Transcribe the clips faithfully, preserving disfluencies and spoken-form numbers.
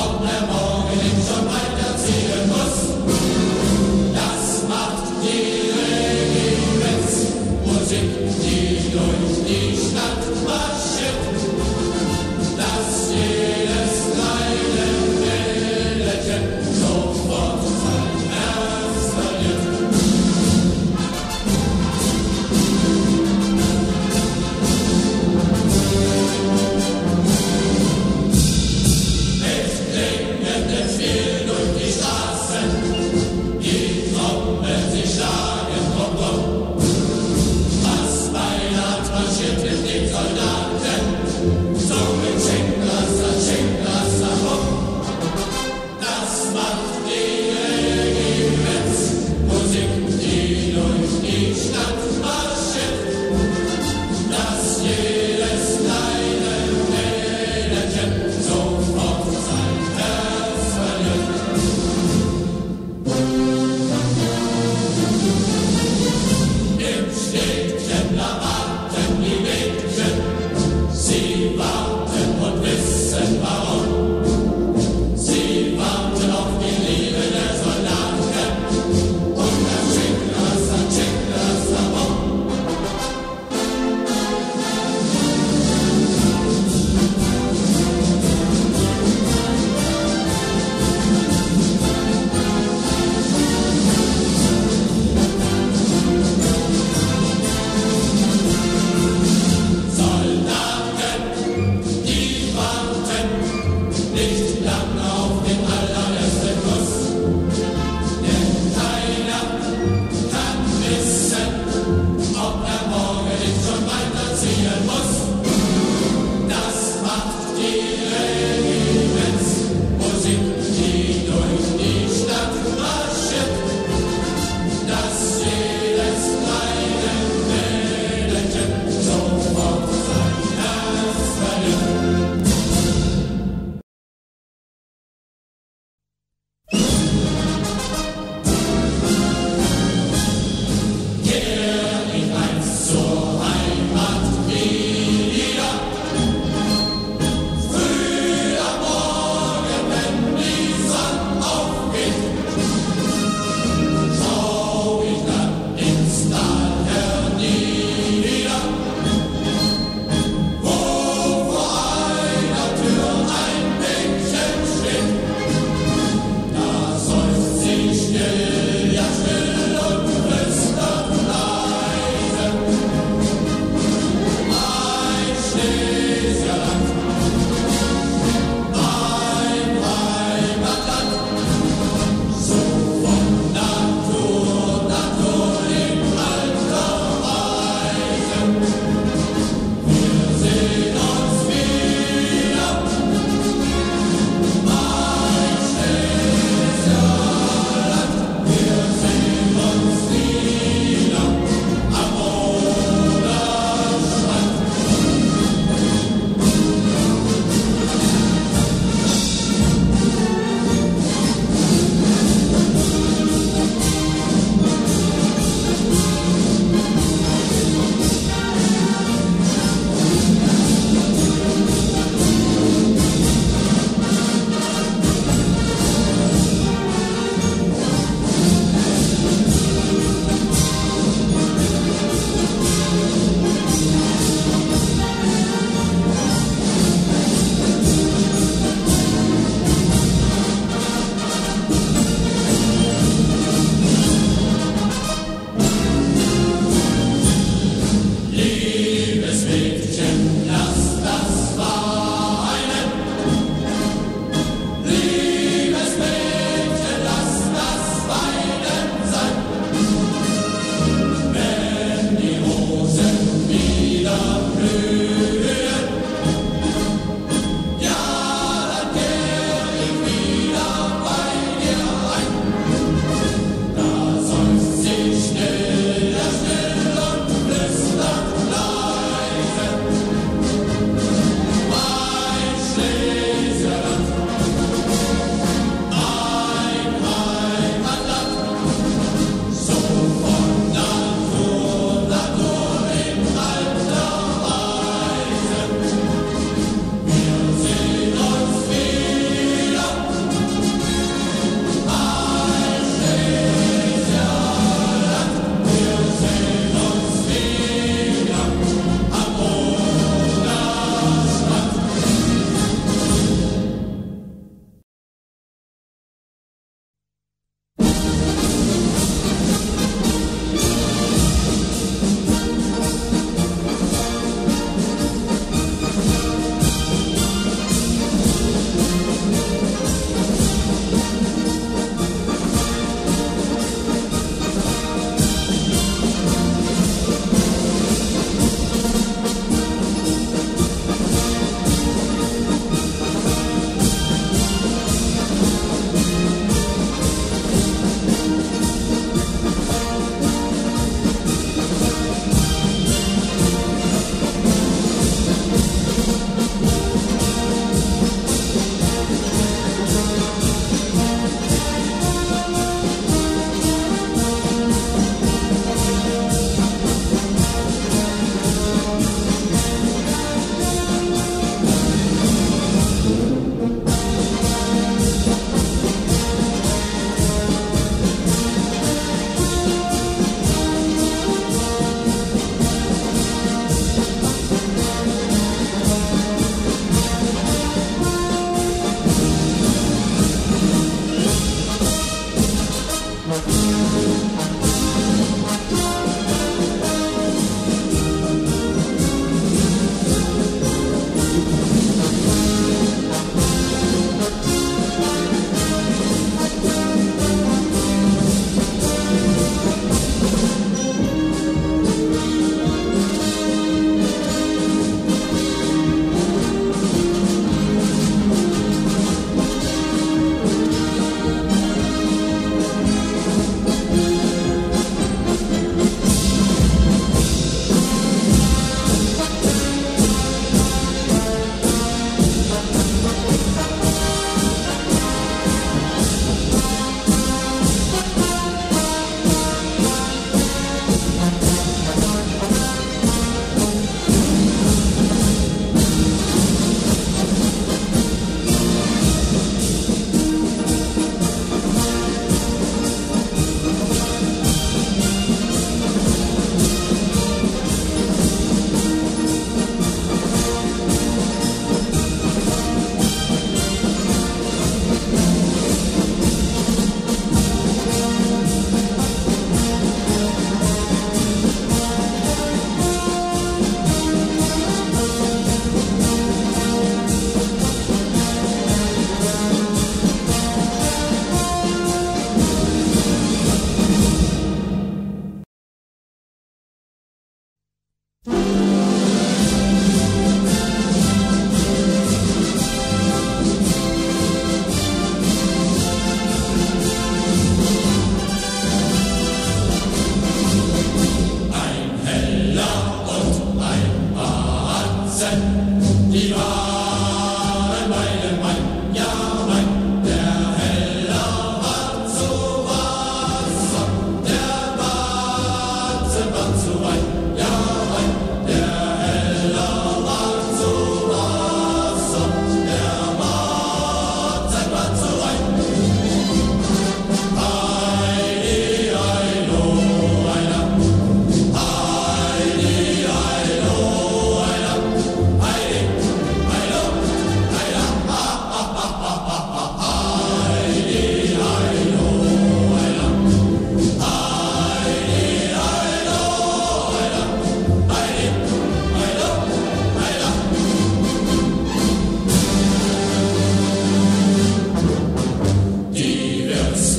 Ob er morgen schon weiterzieht.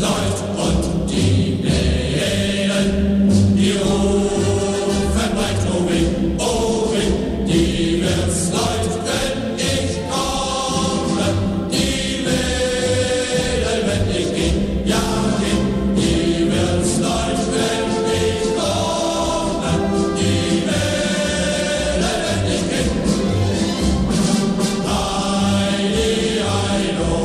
läuft und die Mähen, die rufen weit um mich, um mich, die wird's läuft, wenn ich komme, die Mähen, wenn ich geh, ja geh, die wird's läuft, wenn ich komme, die Mähen, wenn ich geh. Heidi, Heido, oh,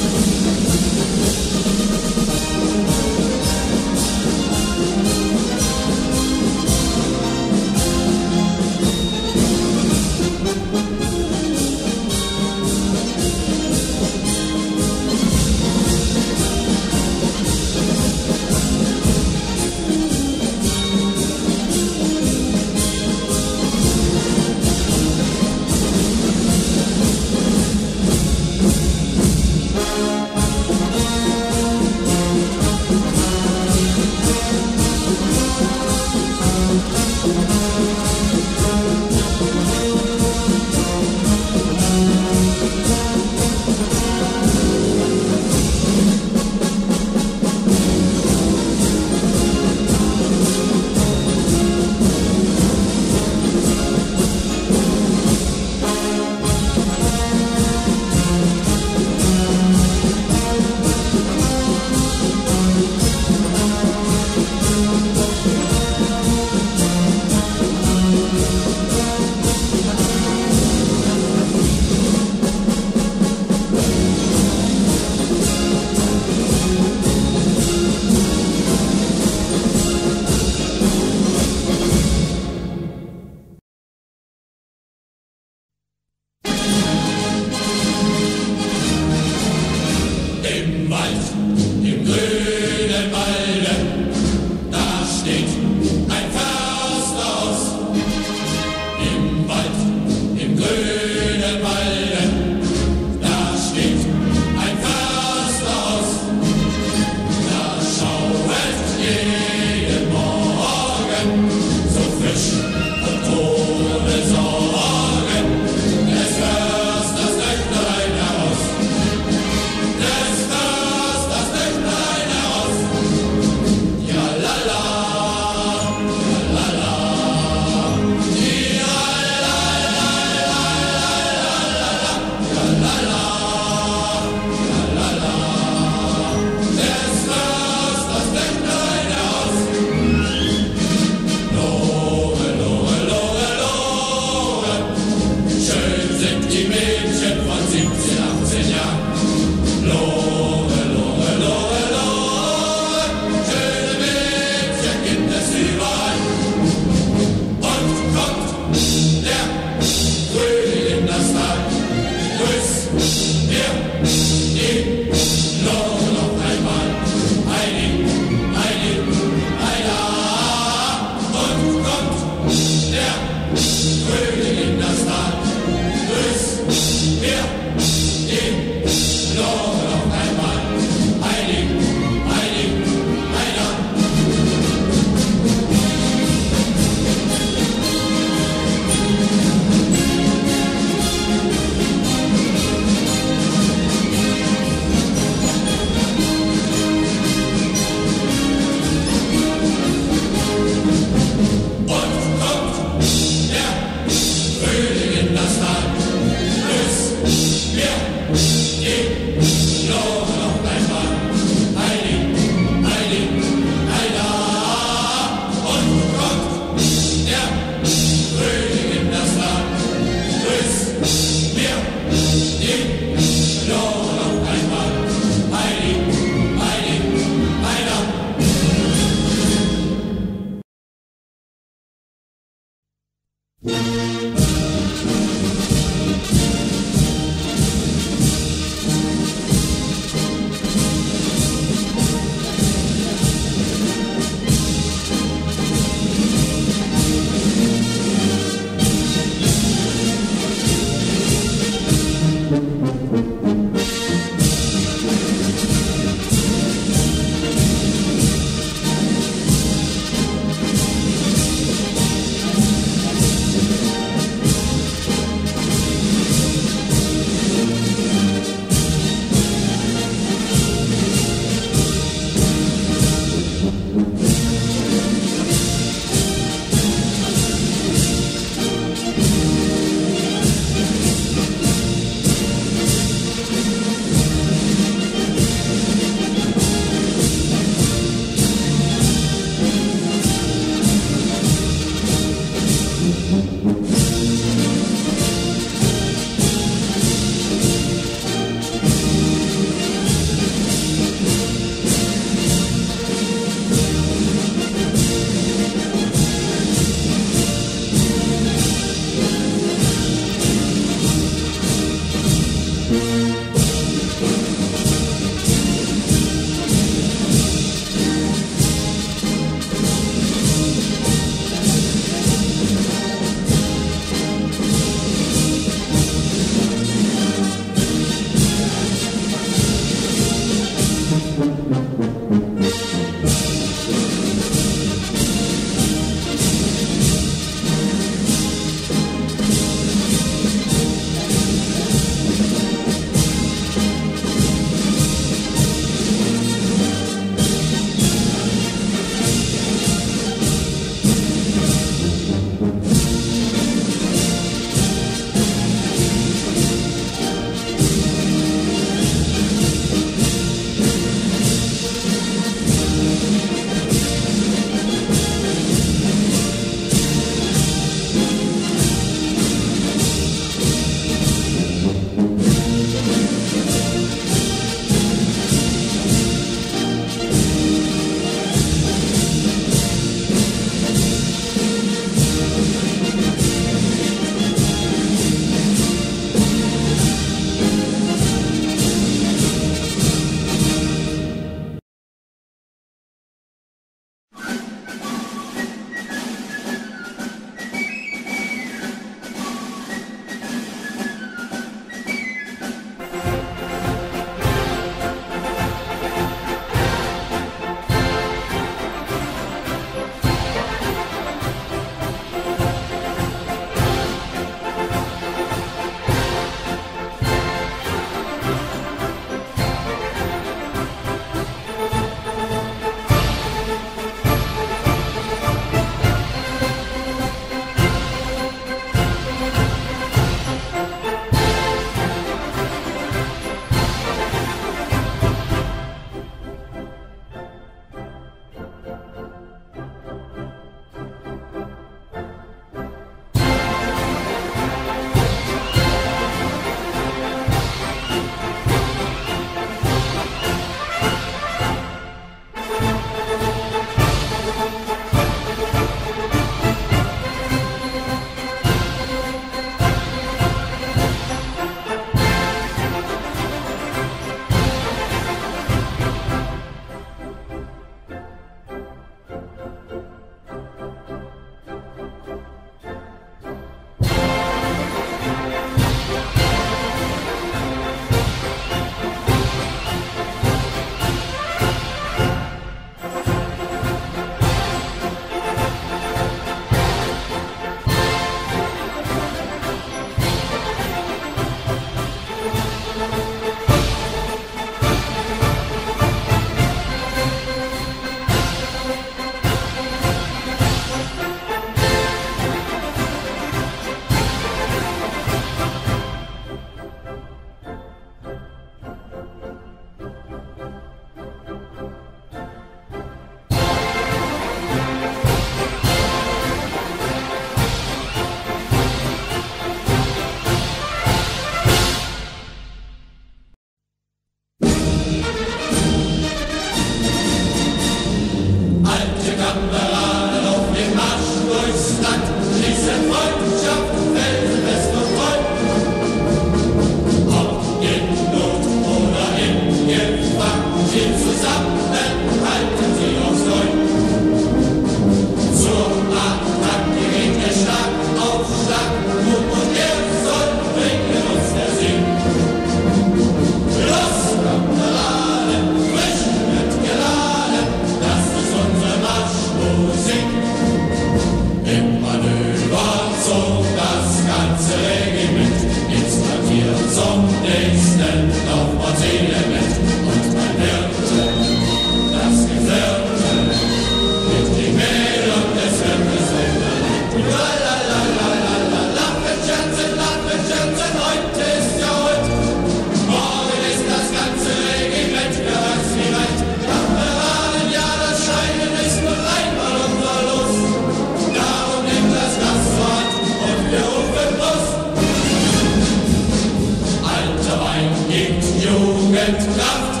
Jugendkraft,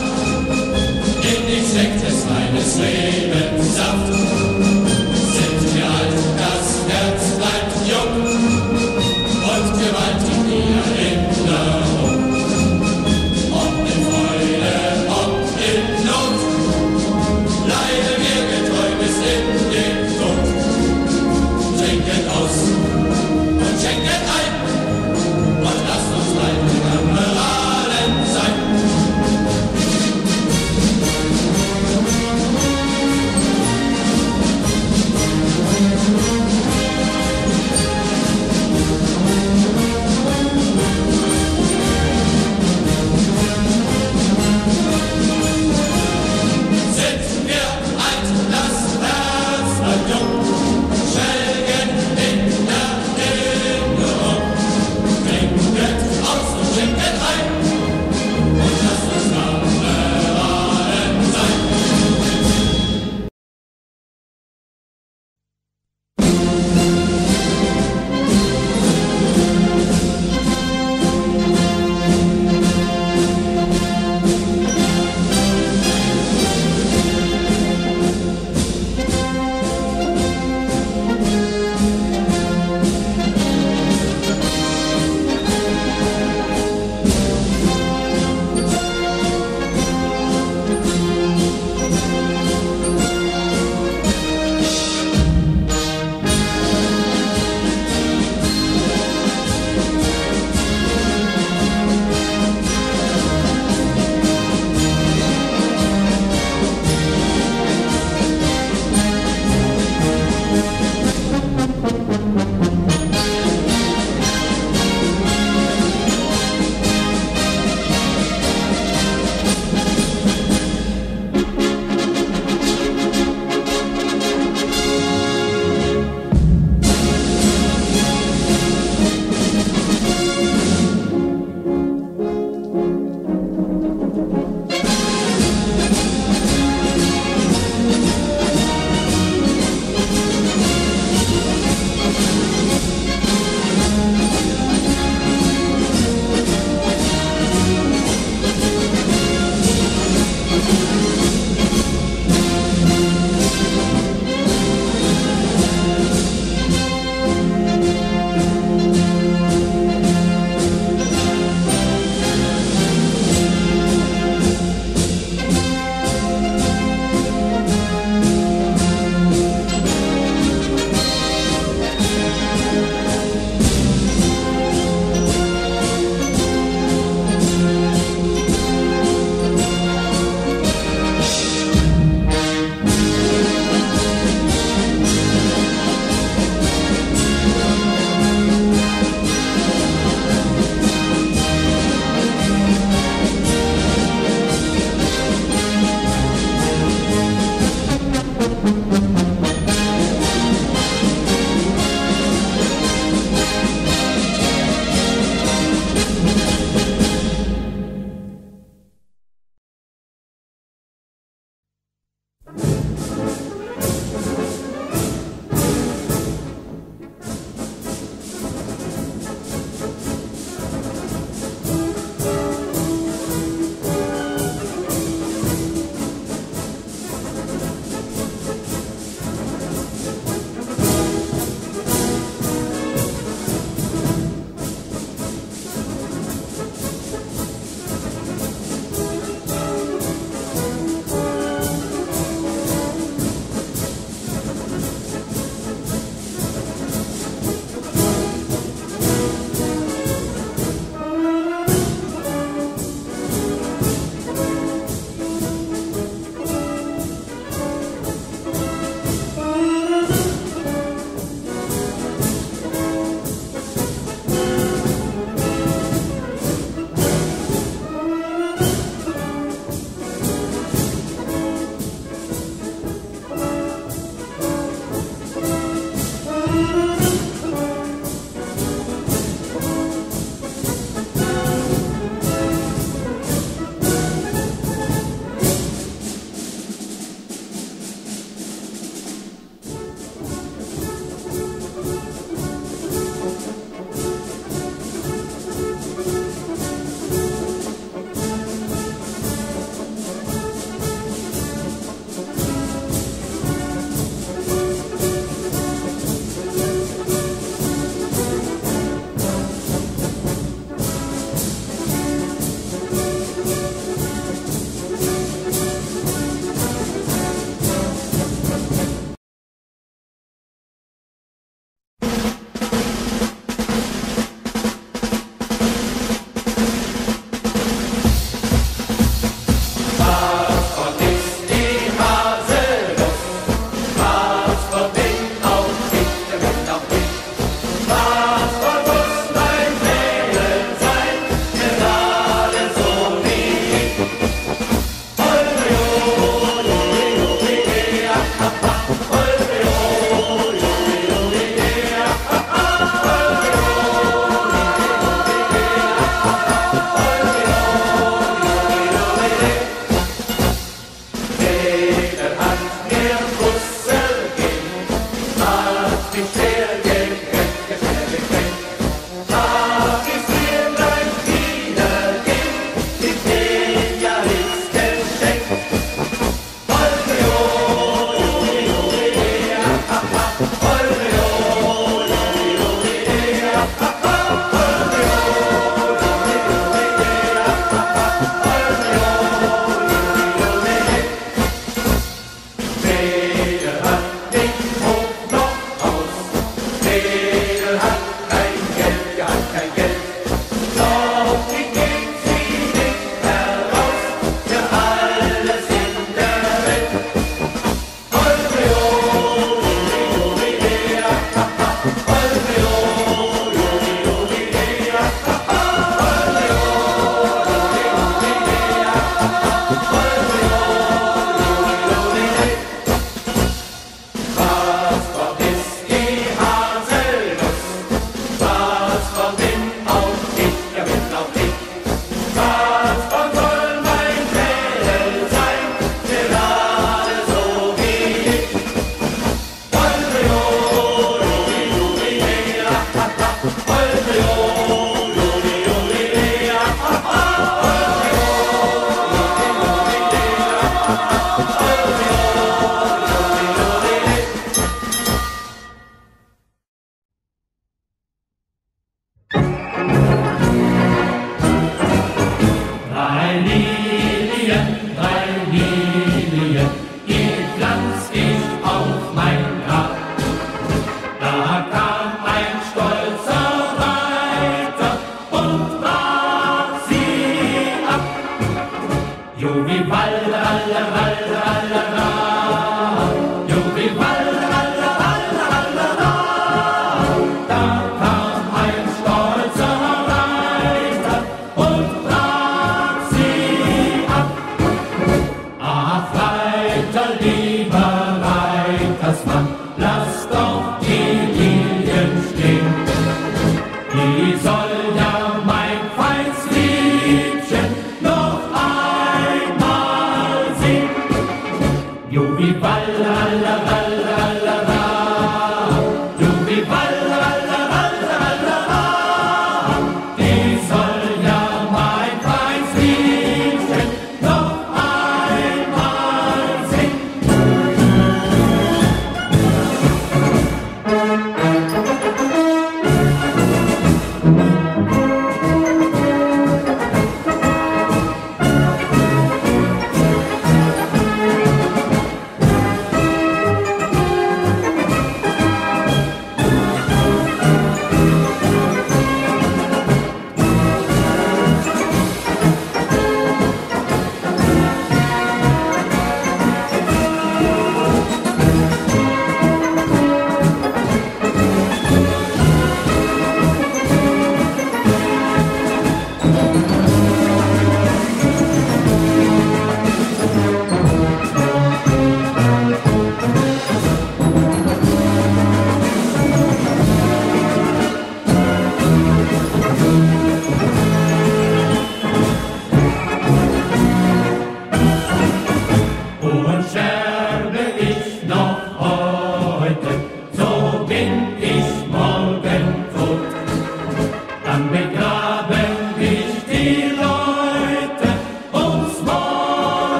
in die Sekte seines Lebens Saft. Sind wir alt, das Herz bleibt jung und gewaltig die Erinnerung. Ob in Freude, ob in Not, bleiben wir getreu bis in den Tod. Schenket aus und schenket ein und lasst uns bleiben Kameraden sein.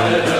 Hallelujah.